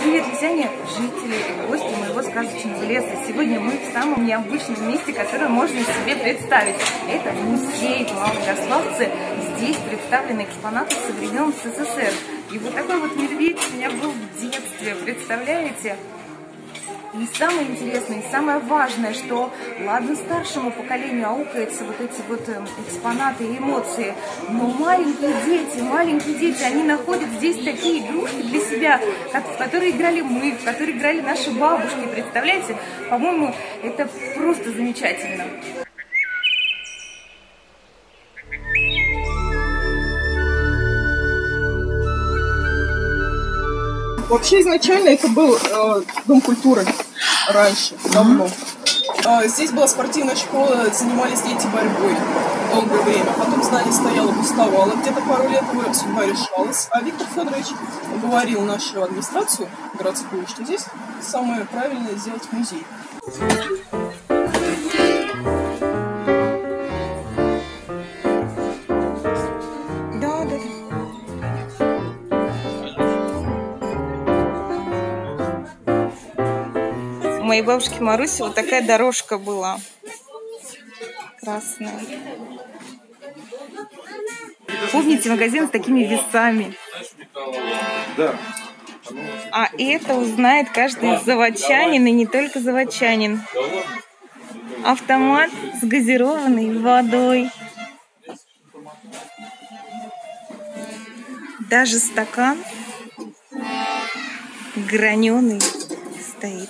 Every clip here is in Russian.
Привет, Лесяне, жители и гости моего сказочного леса. Сегодня мы в самом необычном месте, которое можно себе представить. Это музей Малоярославцы. Здесь представлены экспонаты со времен СССР. И вот такой вот медведь у меня был в детстве, представляете? И самое интересное, и самое важное, что ладно старшему поколению аукаются вот эти вот экспонаты и эмоции, но маленькие дети, они находят здесь такие игрушки для себя, в которые играли мы, в которые играли наши бабушки, представляете? По-моему, это просто замечательно. Вообще изначально это был дом культуры раньше, давно. Здесь была спортивная школа, занимались дети борьбой долгое время. Потом здание стояло, пустовало, где-то пару лет его судьба решалась. А Виктор Федорович уговорил нашу администрацию городскую, что здесь самое правильное сделать музей. У моей бабушки Маруси вот такая дорожка была, красная. Помните магазин с такими весами? Да. А это узнает каждый заводчанин, и не только заводчанин. Автомат с газированной водой. Даже стакан граненый стоит.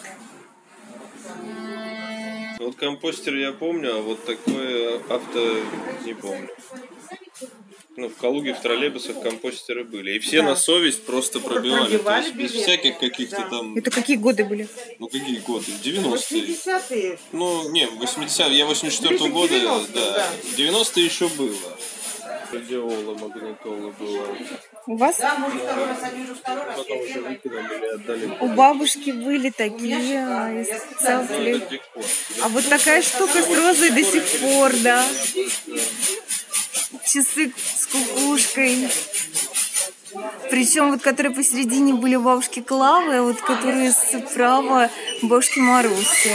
Вот компостер я помню, а вот такое авто не помню. Ну, в Калуге, в троллейбусах компостеры были. И все на совесть просто пробивали. Без всяких каких-то там... Это какие годы были? Ну, какие годы? 90-е. 80-е. Ну, не, 80-е. Я 84-го года, да. 90-е еще было. Радиола, магнитола была. У вас? Да, может, второй раз, я вижу, второй раз. Потом уже выкинули, отдали. У бабушки были такие из целфли. А вот такая штука с розой до сих пор, да. Часы с кукушкой. Причем вот которые посередине были у бабушки Клавы, а вот которые справа бабушки Маруси.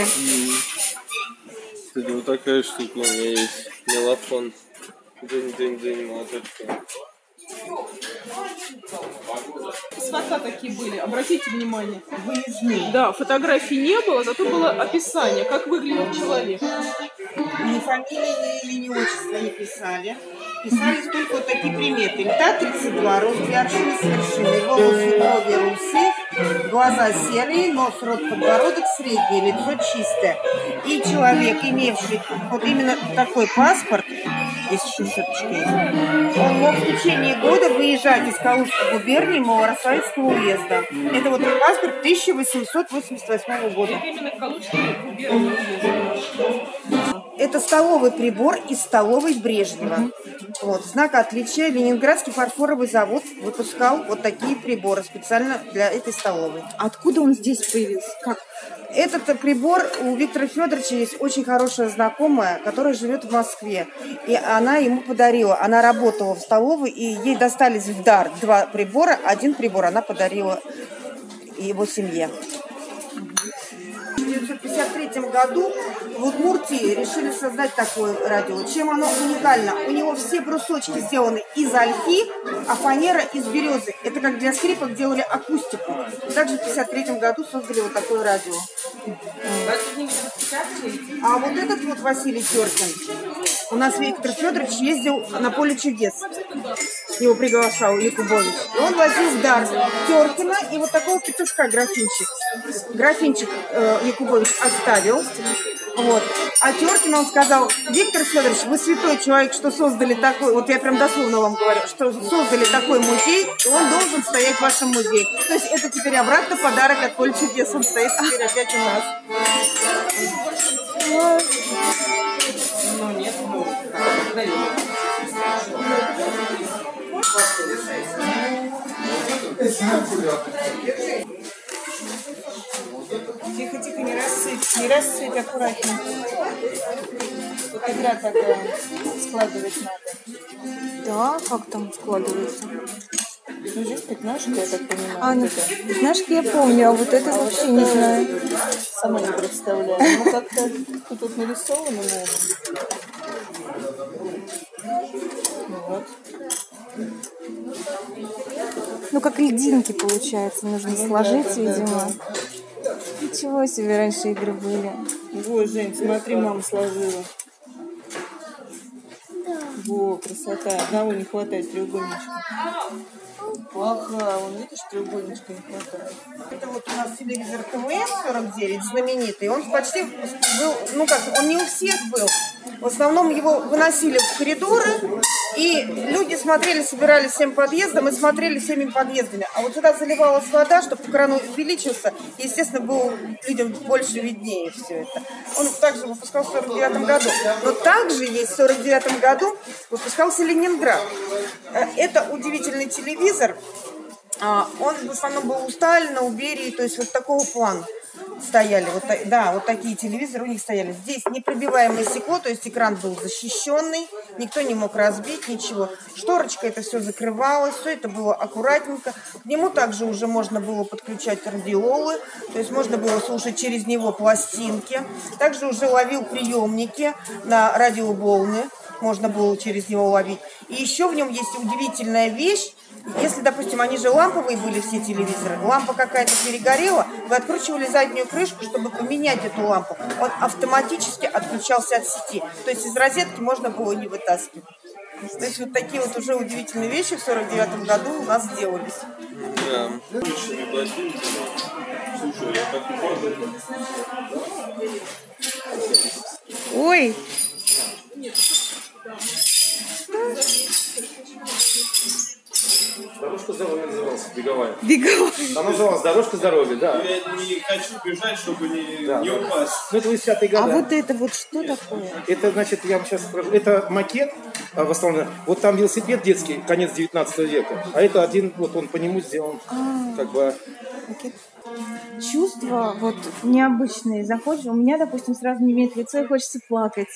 Кстати, вот такая штука у меня есть. Мелофон. Дынь-дынь-дынь, молоточка. Красота такие были, обратите внимание. Выездные. Да, фотографий не было, зато было описание, как выглядел человек. Ни фамилии, ни отчества не писали. Писались только вот такие приметы. Льта 32, рост 2 аршины с вершиной, волосы, брови, русы, глаза серые, нос, рот, подбородок средний, лицо чистое. И человек, имевший вот именно такой паспорт, здесь еще шапочка есть, он мог в течение года выезжать из Калужской губернии Малоярославецкого уезда. Это вот паспорт 1888 года. Это именно Калужской губернии. Это столовый прибор из столовой Брежнева. Вот, знак отличия. Ленинградский фарфоровый завод выпускал вот такие приборы специально для этой столовой. Откуда он здесь появился? Как? Этот прибор у Виктора Федоровича есть очень хорошая знакомая, которая живет в Москве. И она ему подарила. Она работала в столовой, и ей достались в дар 2 прибора. Один прибор она подарила его семье. В 1953 году в Удмуртии решили создать такое радио. Чем оно уникально? У него все брусочки сделаны из ольхи, а фанера из березы. Это как для скрипок делали акустику. Также в 1953 году создали вот такое радио. А вот этот вот Василий Тёркин. У нас Виктор Федорович ездил на «Поле чудес». Его приглашал Якубович. И он возил в дар Тёркина и вот такого петушка графинчик. Графинчик Якубович оставил. Вот. А Тёркину он сказал: Виктор Федорович, вы святой человек, что создали такой, вот я прям дословно вам говорю, что создали такой музей, и он должен стоять в вашем музее. То есть это теперь обратно подарок от «Поле чудес». Он стоит теперь опять у нас. Ну нет, тихо-тихо, не рассыпь, аккуратно. Вот игра такая, складывать надо. Да, как там складывается? Ну, здесь пятнашки, я так понимаю. А, ну, пятнашки я помню, а вот это вообще не знаю. Сама не представляю. Ну, как-то тут нарисовано, наверное. Вот. Ну, как льдинки, получается, нужно сложить, видимо. Ничего себе, раньше игры были. Во, Жень, смотри, мама сложила. Во, красота. Одного не хватает, треугольничка. Плохая, он, видишь, треугольничка не хватает. Это вот у нас телевизор ТВМ-49, знаменитый. Он почти был, ну как, он не у всех был. В основном его выносили в коридоры, и люди смотрели, собирались всем подъездом и смотрели всеми подъездами. А вот сюда заливалась вода, чтобы кран увеличился, и, естественно, было людям больше виднее все это. Он также выпускался в 49 году. Но также есть в 49 году выпускался «Ленинград». Это удивительный телевизор. Он в основном был у Сталина, у Берии, то есть вот такого плана. Стояли, вот, да, вот такие телевизоры у них стояли. Здесь непробиваемое стекло, то есть экран был защищенный, никто не мог разбить ничего. Шторочка это все закрывалось, все это было аккуратненько. К нему также уже можно было подключать радиолы, то есть можно было слушать через него пластинки. Также уже ловил приемники на радиоволны, можно было через него ловить. И еще в нем есть удивительная вещь. Если, допустим, они же ламповые были все телевизоры, лампа какая-то перегорела, вы откручивали заднюю крышку, чтобы поменять эту лампу. Он автоматически отключался от сети. То есть из розетки можно было не вытаскивать. То есть вот такие вот уже удивительные вещи в 49 году у нас сделались. Да. Ой! Дорожка здоровья называлась, беговая. Беговая. Она называлась дорожка здоровья, да. Я не хочу бежать, чтобы не упасть. Ну, это 80-е годы. А вот это вот что такое? Это, значит, я вам сейчас скажу. Это макет, в основном. Вот там велосипед детский, конец 19 века. А это один, вот он по нему сделан. Как бы... Макет. Чувства вот необычные. Заходишь, у меня, допустим, сразу не имеет лицо и хочется плакать.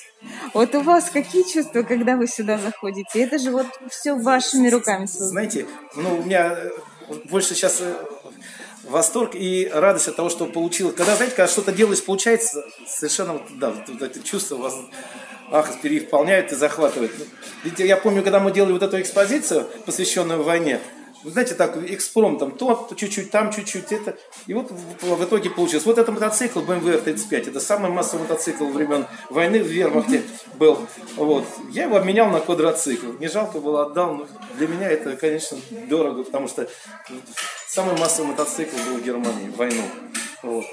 Вот у вас какие чувства, когда вы сюда заходите? Это же вот все вашими руками создано. Знаете, ну у меня больше сейчас восторг и радость от того, что получилось. Когда, знаете, когда что-то делаешь, получается, совершенно вот, да, вот это чувство вас... Ах, переполняет и захватывает. Ведь я помню, когда мы делали вот эту экспозицию, посвященную войне, вы знаете, так, экспромтом, то чуть-чуть, там чуть-чуть, это. И вот в итоге получилось. Вот это мотоцикл BMW R35, это самый массовый мотоцикл времен войны в Вермахте был. Вот. Я его обменял на квадроцикл. Не жалко было, отдал, но для меня это, конечно, дорого, потому что самый массовый мотоцикл был в Германии в войну. Вот.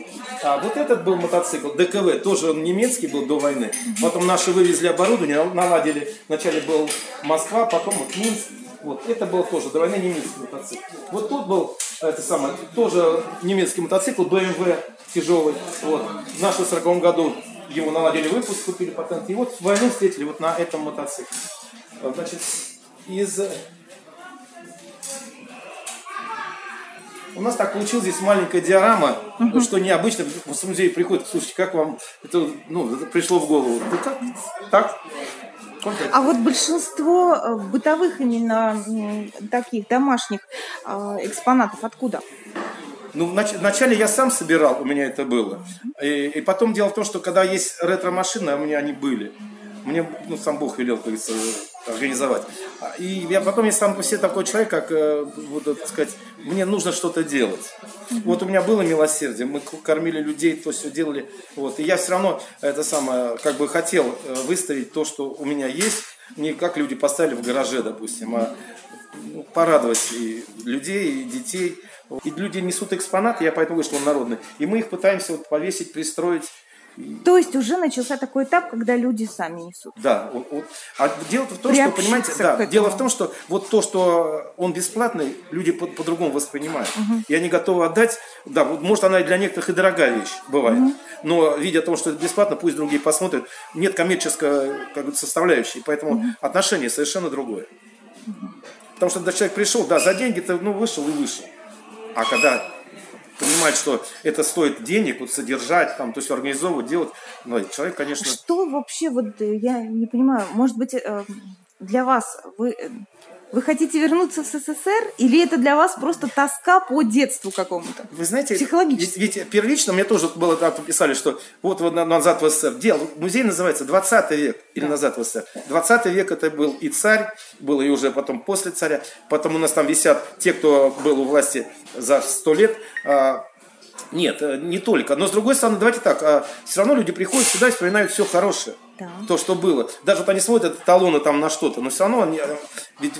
А вот этот был мотоцикл ДКВ, тоже он немецкий был до войны. Потом наши вывезли оборудование, наладили. Вначале был Москва, потом вот Минск. Вот. Это был тоже до войны немецкий мотоцикл. Вот тут был это самое, тоже немецкий мотоцикл BMW тяжелый. Вот. В нашем 40-м году его наладили выпуск, купили патент. И вот войну встретили вот на этом мотоцикле. Значит, из... У нас так получилась здесь маленькая диорама, что необычно. В музей приходит, слушайте, как вам это, ну, пришло в голову? Да так, так. А вот большинство бытовых именно таких домашних экспонатов откуда? Ну, вначале я сам собирал, у меня это было. И потом дело в том, что когда есть ретро-машины, у меня они были. Мне, ну, сам Бог велел, как говорится, организовать. И я потом, я сам по себе такой человек, как, буду сказать, мне нужно что-то делать. Вот у меня было милосердие, мы кормили людей, то все делали. Вот. И я все равно, это самое, как бы хотел выставить то, что у меня есть, не как люди поставили в гараже, допустим, а порадовать и людей, и детей. И люди несут экспонаты, я поэтому говорю, что он народный. И мы их пытаемся вот повесить, пристроить. То есть уже начался такой этап, когда люди сами несут. Да. А дело-то в том, что, понимаете, да, дело в том, что вот то, что он бесплатный, люди по-другому воспринимают. И они готовы отдать. Да, вот, может, она и для некоторых и дорогая вещь бывает. Но видя то, что это бесплатно, пусть другие посмотрят. Нет коммерческой, как бы, составляющей. Поэтому отношение совершенно другое. Потому что когда человек пришел, да, за деньги ты, ну, вышел и вышел. А когда... понимать, что это стоит денег, вот, содержать, там, то есть организовывать, делать. Но человек, конечно... Что вообще, вот я не понимаю, может быть, для вас вы Вы хотите вернуться в СССР? Или это для вас просто тоска по детству какому-то? Вы знаете, ведь первично мне тоже было, писали, что вот назад в СССР. Дело, музей называется 20 век или назад в СССР. 20 век это был и царь, было и уже потом после царя. Потом у нас там висят те, кто был у власти за 100 лет. Нет, не только. Но с другой стороны, давайте так, все равно люди приходят сюда и вспоминают все хорошее. Да. То, что было. Даже вот они смотрят талоны там на что-то, но все равно они, ведь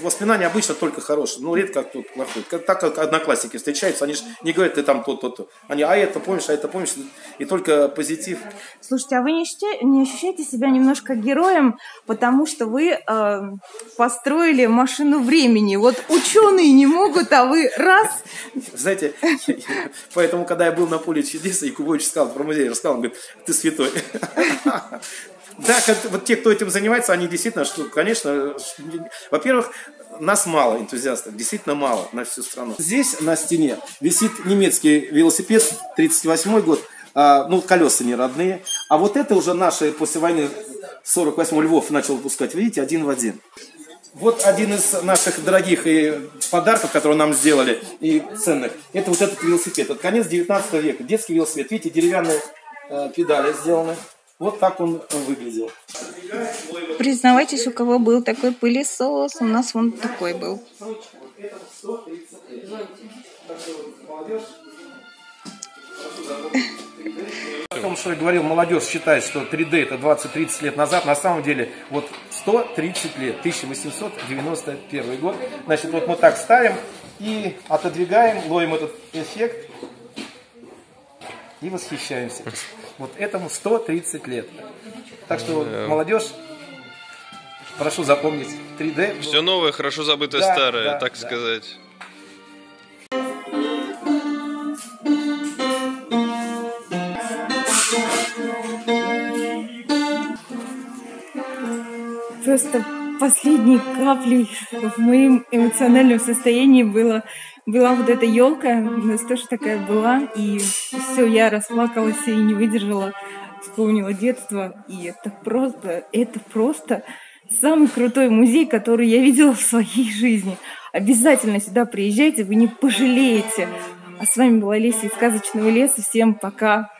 воспоминания обычно только хорошие, но редко кто плохой. Так как одноклассники встречаются, они же не говорят, ты там то-то-то. Они, а это помнишь, и только позитив. Слушайте, а вы не ощущаете себя немножко героем, потому что вы построили машину времени? Вот ученые не могут, а вы раз... Знаете, поэтому, когда я был на поле чудес, Якубович сказал про музей, рассказал, он говорит, ты святой. Да, вот те, кто этим занимается, они действительно, что, конечно, во-первых, нас мало энтузиастов, действительно мало на всю страну. Здесь на стене висит немецкий велосипед, 1938 год, ну, колеса не родные. А вот это уже наши после войны 1948 Львов начал выпускать, видите, один в один. Вот один из наших дорогих и подарков, которые нам сделали, и ценных, это вот этот велосипед. Это конец 19 века, детский велосипед, видите, деревянные педали сделаны. Вот так он выглядел. Признавайтесь, у кого был такой пылесос, у нас вон такой был. О том, что я говорил, молодежь считает, что 3D это 20-30 лет назад, на самом деле вот 130 лет, 1891 год. Значит, вот мы так ставим и отодвигаем, ловим этот эффект и восхищаемся. Вот этому 130 лет. Так что молодежь, прошу запомнить, 3D. Все новое, хорошо забытое, да, старое, да, так сказать. Просто последней каплей в моем эмоциональном состоянии была вот эта елка, у нас тоже такая была, и все, я расплакалась и не выдержала, вспомнила детство, и это просто самый крутой музей, который я видела в своей жизни. Обязательно сюда приезжайте, вы не пожалеете. А с вами была Леся из Сказочного леса, всем пока!